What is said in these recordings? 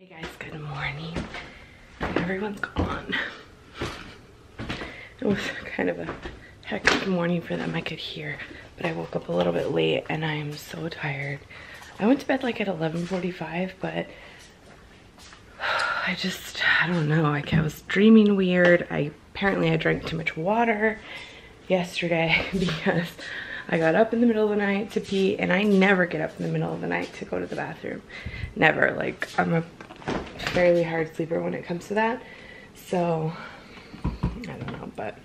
Hey guys, good morning. Everyone's gone. It was kind of a hectic morning for them, I could hear, but I woke up a little bit late and I am so tired. I went to bed like at 11:45, but I don't know, like I was dreaming weird. Apparently I drank too much water yesterday because I got up in the middle of the night to pee, and I never get up in the middle of the night to go to the bathroom. Never. Like, I'm a fairly hard sleeper when it comes to that. So, I don't know. But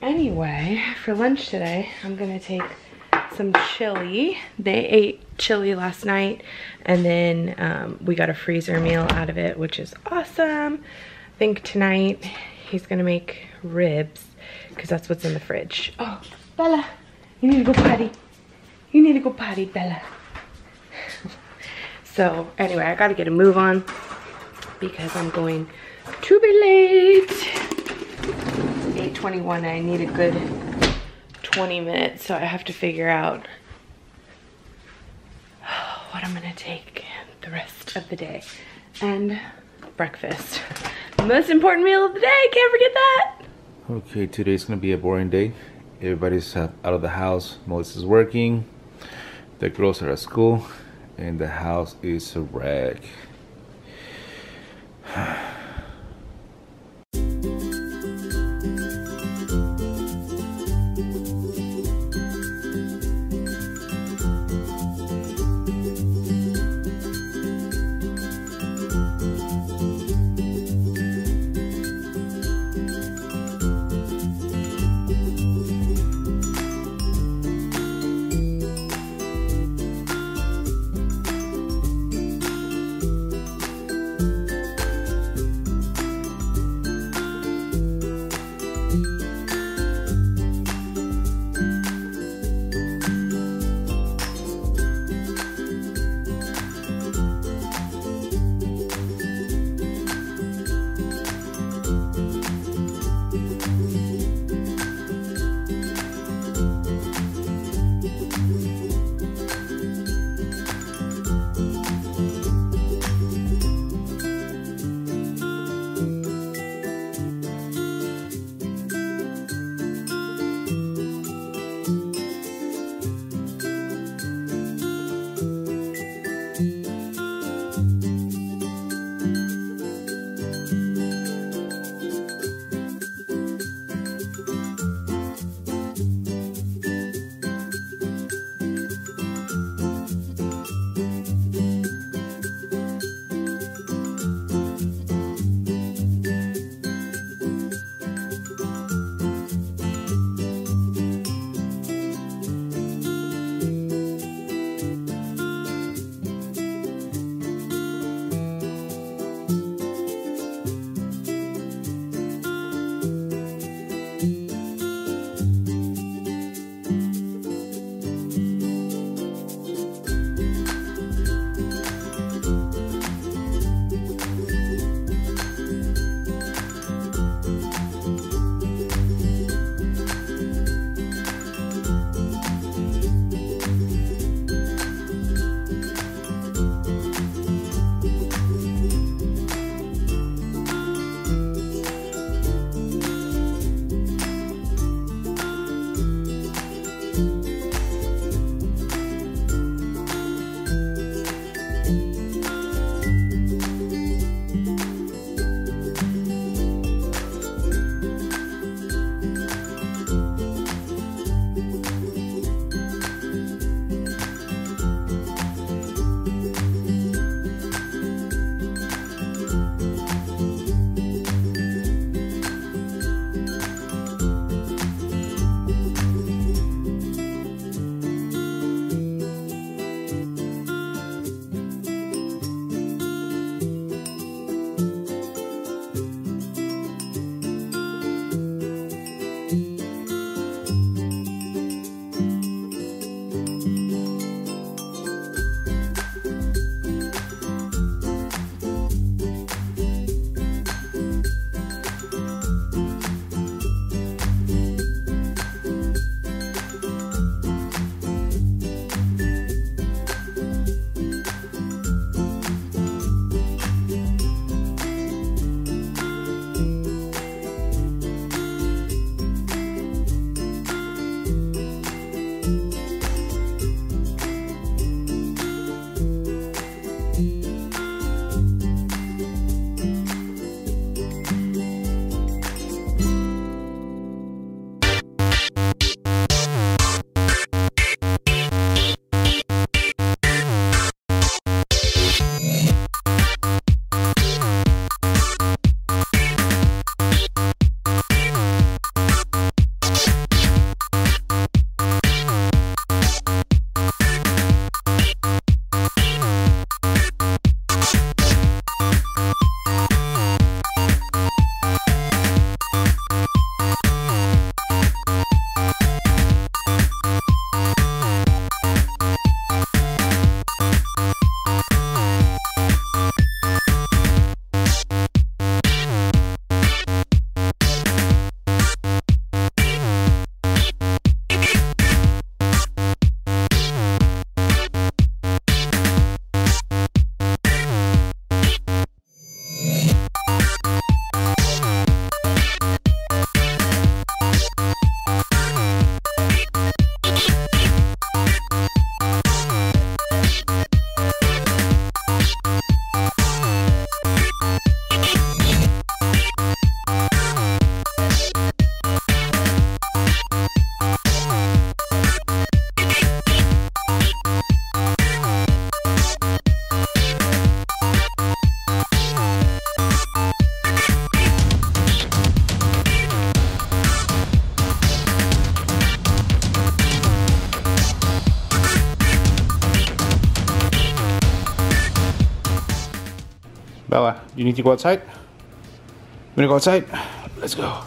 anyway, for lunch today, I'm going to take some chili. They ate chili last night, and then we got a freezer meal out of it, which is awesome. I think tonight he's going to make ribs because that's what's in the fridge. Oh, Bella. You need to go potty. You need to go potty, Bella. So anyway, I gotta get a move on because I'm going to be late. It's 8:21. I need a good 20 minutes, so I have to figure out what I'm gonna take the rest of the day. And breakfast. The most important meal of the day, can't forget that. Okay, today's gonna be a boring day. Everybody's out of the house. Melissa's working, the girls are at school, and the house is a wreck. Bella, you need to go outside? You wanna go outside? Let's go.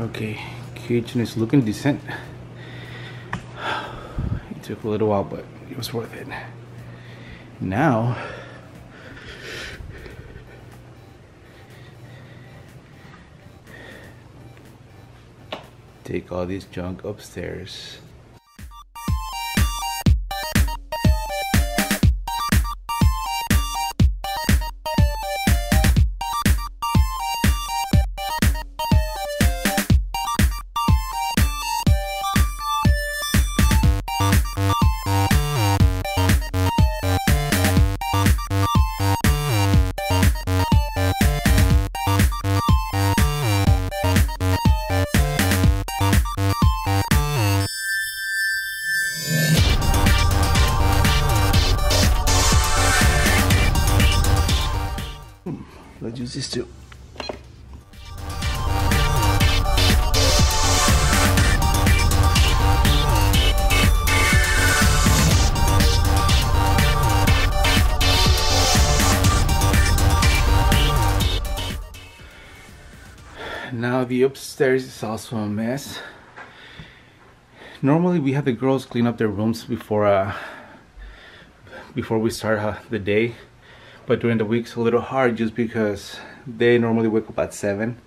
Okay, kitchen is looking decent. It took a little while, but it was worth it. Now, take all this junk upstairs. Let's use this too. Now the upstairs is also a mess. Normally we have the girls clean up their rooms before we start the day. But during the week it's a little hard just because they normally wake up at 7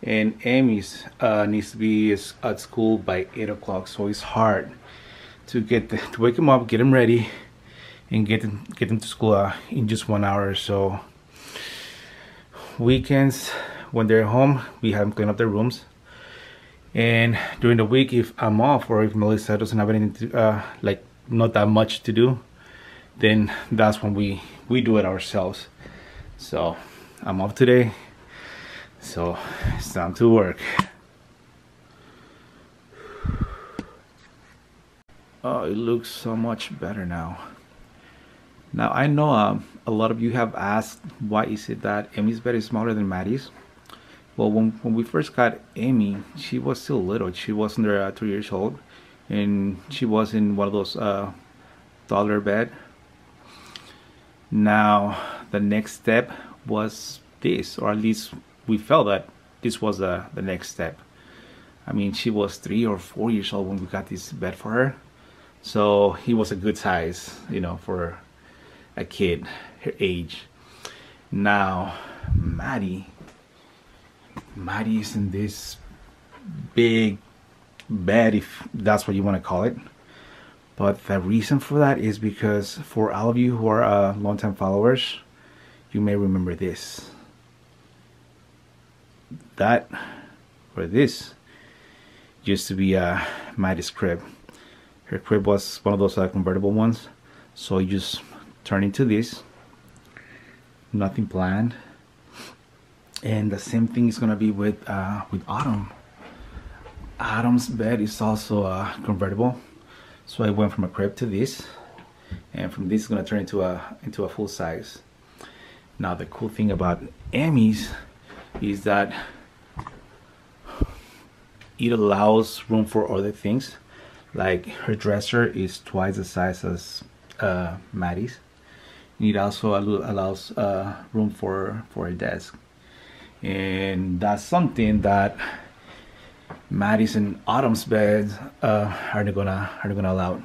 and Emmy's needs to be at school by 8 o'clock, so it's hard to wake them up, get them ready, and get them to school in just 1 hour or so. Weekends, when they're home, we have them clean up their rooms, and during the week if I'm off or if Melissa doesn't have anything to, like not that much to do, then that's when we do it ourselves. So I'm off today, so it's time to work. Oh, it looks so much better now. Now I know a lot of you have asked, why is it that Emmy's bed is smaller than Maddie's? Well, when we first got Emmy, she was still little. She was under 3 years old, and she was in one of those toddler bed. Now the next step was this, or at least we felt that this was the next step. I mean, she was 3 or 4 years old when we got this bed for her, so he was a good size, you know, for a kid her age. Now Maddie is in this big bed, if that's what you want to call it. But the reason for that is because, for all of you who are long-time followers, you may remember this. That, or this, used to be Maddie's crib. Her crib was one of those convertible ones. So you just turn into this. Nothing planned. And the same thing is gonna be with Autumn. Autumn's bed is also convertible. So I went from a crib to this, and from this is gonna turn into a full size. Now the cool thing about Emmy's is that it allows room for other things. Like her dresser is twice the size as Maddie's. It also allows room for a desk, and that's something that Maddie's and Autumn's beds aren't gonna allow.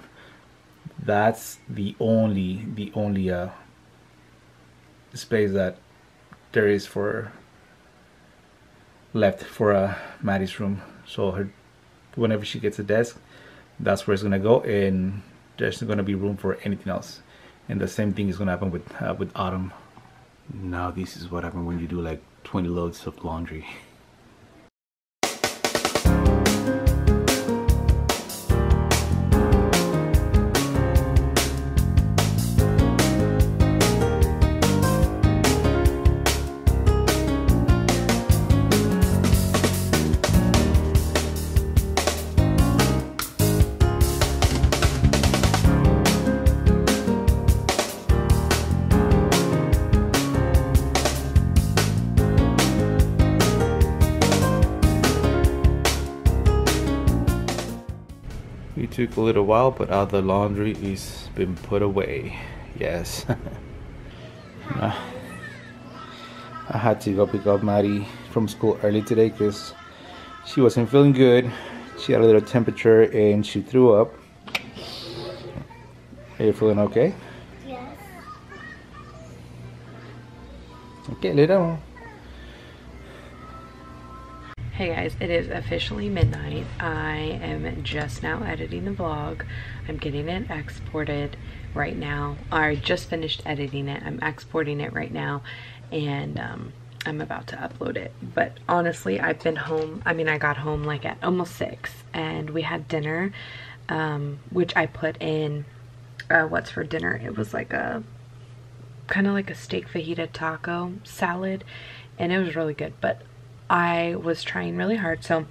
That's the only space that there is left for Maddie's room. So whenever she gets a desk, that's where it's gonna go, and there's not gonna be room for anything else. And the same thing is gonna happen with Autumn. Now this is what happens when you do like 20 loads of laundry. took a little while, but all the laundry is been put away. Yes. I had to go pick up Maddie from school early today because she wasn't feeling good. She had a little temperature and she threw up. Are you feeling okay? Yes. Okay, little. Hey guys, it is officially midnight. I am just now editing the vlog. I'm getting it exported right now. I just finished editing it. I'm exporting it right now, and I'm about to upload it. But honestly, I've been home. I mean, I got home like at almost 6, and we had dinner, which I put in what's for dinner. It was like a kind of like a steak fajita taco salad, and it was really good. But I was trying really hard, so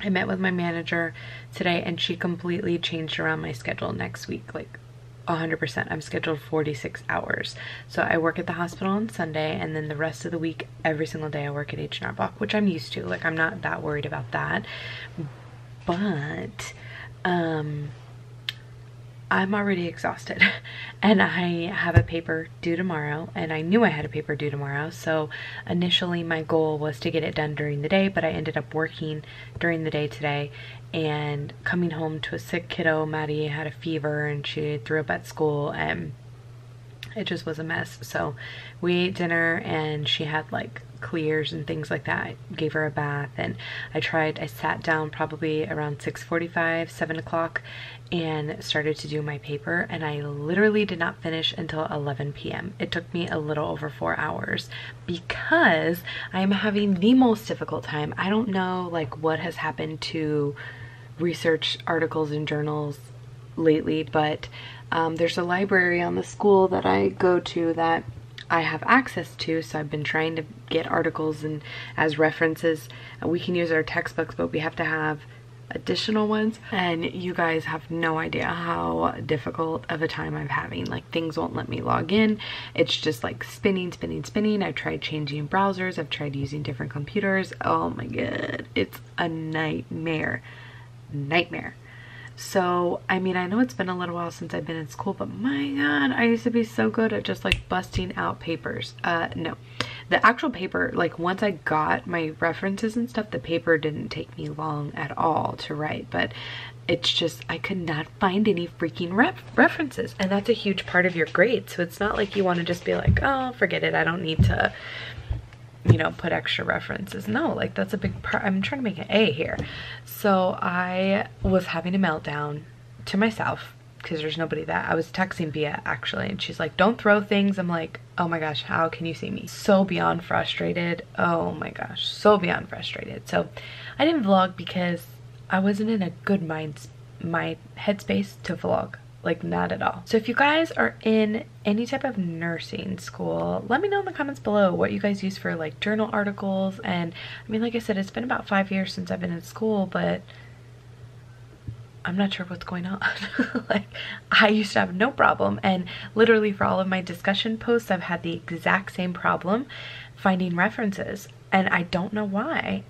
I met with my manager today, and she completely changed around my schedule next week, like 100%. I'm scheduled 46 hours. So I work at the hospital on Sunday, and then the rest of the week, every single day I work at H&R Block, which I'm used to. Like, I'm not that worried about that. But I'm already exhausted, and I have a paper due tomorrow, and I knew I had a paper due tomorrow, so initially my goal was to get it done during the day, but I ended up working during the day today and coming home to a sick kiddo. Maddie had a fever and she threw up at school, and it just was a mess. So we ate dinner, and she had like clears and things like that. I gave her a bath, and I sat down probably around 6:45, 7 o'clock, and started to do my paper, and I literally did not finish until 11 p.m. It took me a little over 4 hours because I'm having the most difficult time. I don't know like what has happened to research articles and journals lately, but there's a library on the school that I go to that I have access to, so I've been trying to get articles and as references. We can use our textbooks, but we have to have additional ones, and you guys have no idea how difficult of a time I'm having. Like, things won't let me log in. It's just like spinning. I've tried changing browsers, I've tried using different computers. Oh my god, it's a nightmare. So, I mean, I know it's been a little while since I've been in school, but my god, I used to be so good at just like busting out papers. No, the actual paper, like once I got my references and stuff, the paper didn't take me long at all to write, but it's just, I could not find any freaking references. And that's a huge part of your grade. So it's not like you want to just be like, oh, forget it, I don't need to, you know, put extra references. No, like that's a big part. I'm trying to make an A here. So I was having a meltdown to myself because there's nobody that I was texting Bia actually, and she's like, don't throw things. I'm like, oh my gosh, how can you see me? So beyond frustrated. Oh my gosh, so beyond frustrated. So I didn't vlog because I wasn't in a good headspace to vlog. Like, not at all. So if you guys are in any type of nursing school, let me know in the comments below what you guys use for like journal articles. And I mean, like I said, it's been about 5 years since I've been in school, but I'm not sure what's going on. Like, I used to have no problem, and literally for all of my discussion posts, I've had the exact same problem finding references, and I don't know why.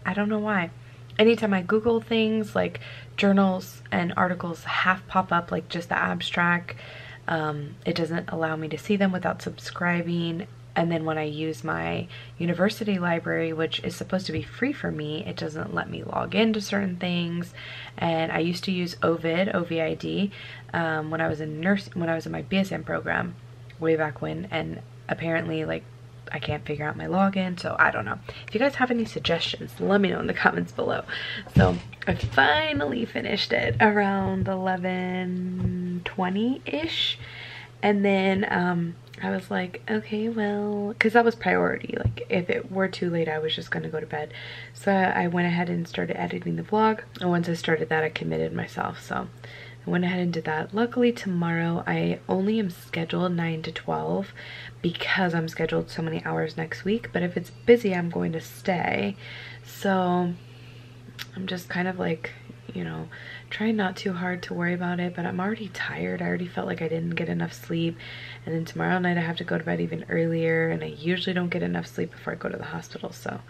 Anytime I Google things, like journals and articles half pop up, like just the abstract. It doesn't allow me to see them without subscribing. And then when I use my university library, which is supposed to be free for me, it doesn't let me log into certain things. And I used to use Ovid, O-V-I-D, when I was in my BSN program way back when, and apparently like I can't figure out my login, so I don't know. If you guys have any suggestions, let me know in the comments below. So I finally finished it around 11:20-ish, and then I was like, okay, well, because that was priority. Like, if it were too late, I was just gonna go to bed. So I went ahead and started editing the vlog, and once I started that, I committed myself, so I went ahead and did that. Luckily tomorrow I only am scheduled 9 to 12 because I'm scheduled so many hours next week, but if it's busy I'm going to stay. So I'm just kind of like, you know, trying not too hard to worry about it, but I'm already tired. I already felt like I didn't get enough sleep, and then tomorrow night I have to go to bed even earlier, and I usually don't get enough sleep before I go to the hospital, so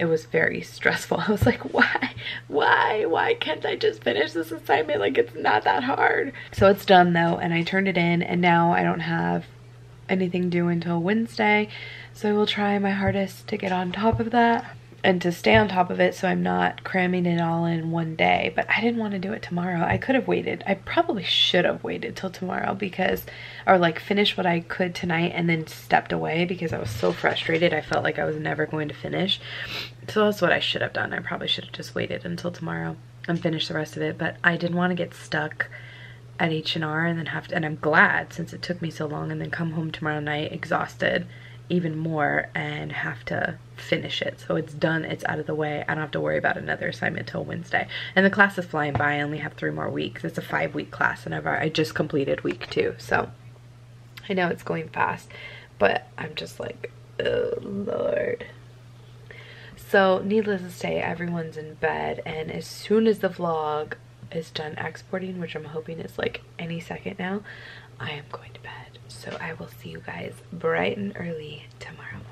it was very stressful. I was like, why can't I just finish this assignment? Like, it's not that hard. So it's done though, and I turned it in, and now I don't have anything due until Wednesday. So I will try my hardest to get on top of that and to stay on top of it so I'm not cramming it all in one day. But I didn't want to do it tomorrow. I could have waited. I probably should have waited till tomorrow, because, or like finish what I could tonight and then stepped away because I was so frustrated. I felt like I was never going to finish. So that's what I should have done. I probably should have just waited until tomorrow and finished the rest of it. But I didn't want to get stuck at H&R and then have to, and I'm glad, since it took me so long, and then come home tomorrow night exhausted even more and have to finish it. So it's done, it's out of the way. I don't have to worry about another assignment till Wednesday. And the class is flying by. I only have 3 more weeks. It's a 5-week class, and I just completed week 2. So I know it's going fast, but I'm just like, oh Lord. So needless to say, everyone's in bed, and as soon as the vlog is done exporting, which I'm hoping is like any second now, I am going to bed. So I will see you guys bright and early tomorrow.